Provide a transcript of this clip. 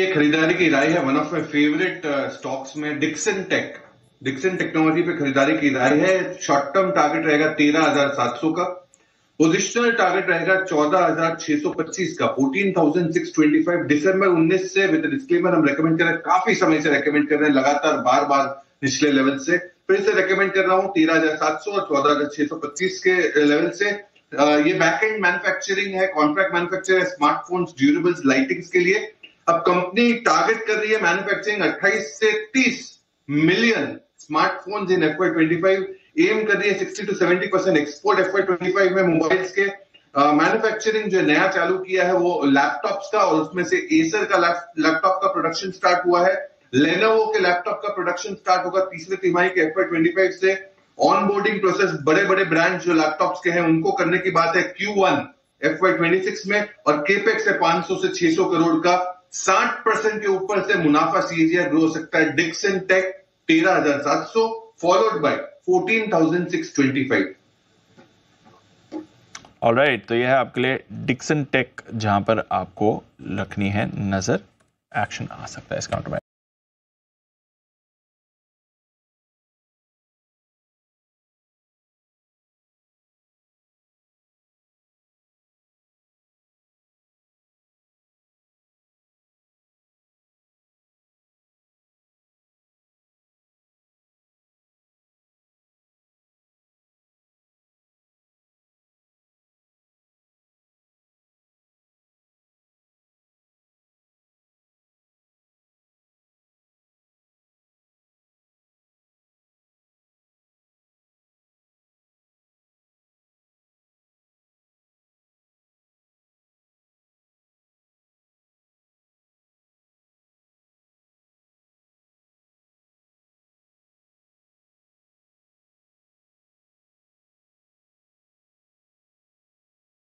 ये खरीदारी की राय है one of my favourite stocks में डिक्सन टेक्नोलॉजी पे खरीदारी की राय है। शॉर्ट टर्म टारगेट रहेगा 13,700 का, पोजिशनल टारगेट रहेगा 14,625 का, 14,625 दिसंबर 2019 से। विद डिस्क्लेमर हम रेकमेंड कर रहे हैं, काफी समय से रेकमेंड कर रहे हैं, लगातार बार बार निचले लेवल से फिर से रेकमेंड कर रहा हूँ 13,700 और 14,625 के लेवल से। ये बैक एंड मैन्युफैक्चरिंग है, कॉन्ट्रैक्ट मैन्युफैक्चर है स्मार्टफोन्स, ड्यूरेबल्स, लाइटिंग्स के लिए। अब कंपनी टारगेट कर रही है मैन्युफैक्चरिंग 28 से 30 मिलियन स्मार्टफोन्स इन FY25। एम कर रही है 60 to 70% एक्सपोर्ट FY25 में। मोबाइल्स के मैन्युफैक्चरिंग जो नया चालू किया है वो लैपटॉप्स का, और उसमें से एसर का लैपटॉप का प्रोडक्शन स्टार्ट हुआ है। लेनोवो के लैपटॉप का प्रोडक्शन स्टार्ट होगा तीसरे तिमाही के FY25 से। ऑनबोर्डिंग प्रोसेस बड़े बड़े ब्रांड जो लैपटॉप्स के हैं उनको करने की बात है Q1 FY26 में। और केपेक्स है 500 से 600 करोड़ का, 60% के ऊपर से मुनाफा CAGR ग्रो हो सकता है। Dixon tech 13,700 followed by 14,625। Alright, तो यह है आपके लिए डिक्सन टेक, जहां पर आपको रखनी है नजर, एक्शन आ सकता है इस काउंटर में।